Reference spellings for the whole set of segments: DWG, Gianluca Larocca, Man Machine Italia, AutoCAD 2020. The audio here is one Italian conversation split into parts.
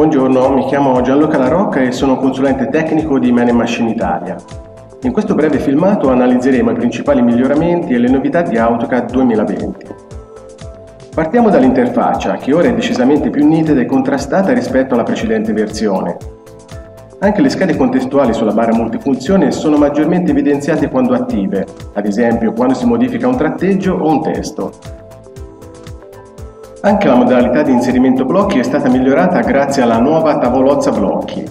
Buongiorno, mi chiamo Gianluca Larocca e sono consulente tecnico di Man Machine Italia. In questo breve filmato analizzeremo i principali miglioramenti e le novità di AutoCAD 2020. Partiamo dall'interfaccia, che ora è decisamente più nitida e contrastata rispetto alla precedente versione. Anche le schede contestuali sulla barra multifunzione sono maggiormente evidenziate quando attive, ad esempio quando si modifica un tratteggio o un testo. Anche la modalità di inserimento blocchi è stata migliorata grazie alla nuova tavolozza blocchi.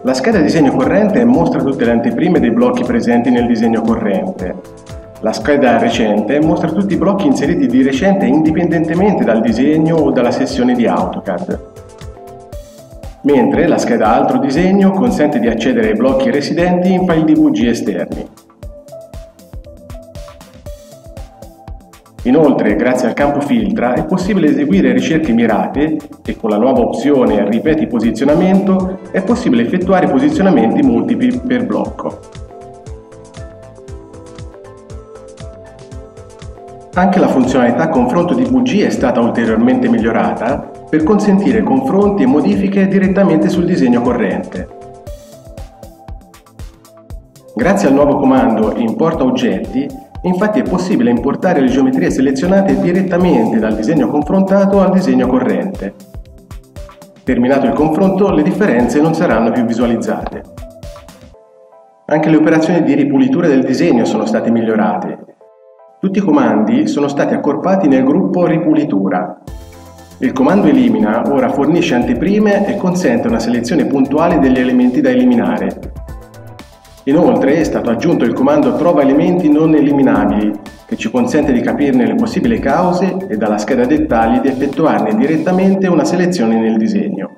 La scheda disegno corrente mostra tutte le anteprime dei blocchi presenti nel disegno corrente. La scheda recente mostra tutti i blocchi inseriti di recente indipendentemente dal disegno o dalla sessione di AutoCAD. Mentre la scheda altro disegno consente di accedere ai blocchi residenti in file DWG esterni. Inoltre, grazie al campo filtra, è possibile eseguire ricerche mirate e con la nuova opzione Ripeti posizionamento è possibile effettuare posizionamenti multipli per blocco. Anche la funzionalità Confronto DWG è stata ulteriormente migliorata per consentire confronti e modifiche direttamente sul disegno corrente. Grazie al nuovo comando Importa oggetti, infatti è possibile importare le geometrie selezionate direttamente dal disegno confrontato al disegno corrente. Terminato il confronto, le differenze non saranno più visualizzate. Anche le operazioni di ripulitura del disegno sono state migliorate. Tutti i comandi sono stati accorpati nel gruppo Ripulitura. Il comando Elimina ora fornisce anteprime e consente una selezione puntuale degli elementi da eliminare. Inoltre è stato aggiunto il comando Trova elementi non eliminabili, che ci consente di capirne le possibili cause e dalla scheda dettagli di effettuarne direttamente una selezione nel disegno.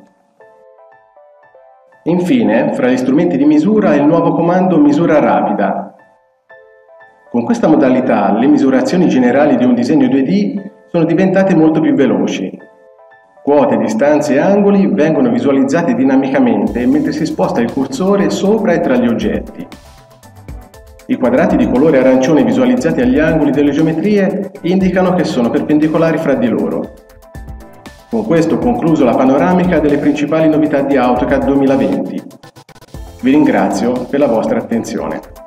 Infine, fra gli strumenti di misura è il nuovo comando Misura rapida. Con questa modalità le misurazioni generali di un disegno 2D sono diventate molto più veloci. Quote, distanze e angoli vengono visualizzati dinamicamente mentre si sposta il cursore sopra e tra gli oggetti. I quadrati di colore arancione visualizzati agli angoli delle geometrie indicano che sono perpendicolari fra di loro. Con questo ho concluso la panoramica delle principali novità di AutoCAD 2020. Vi ringrazio per la vostra attenzione.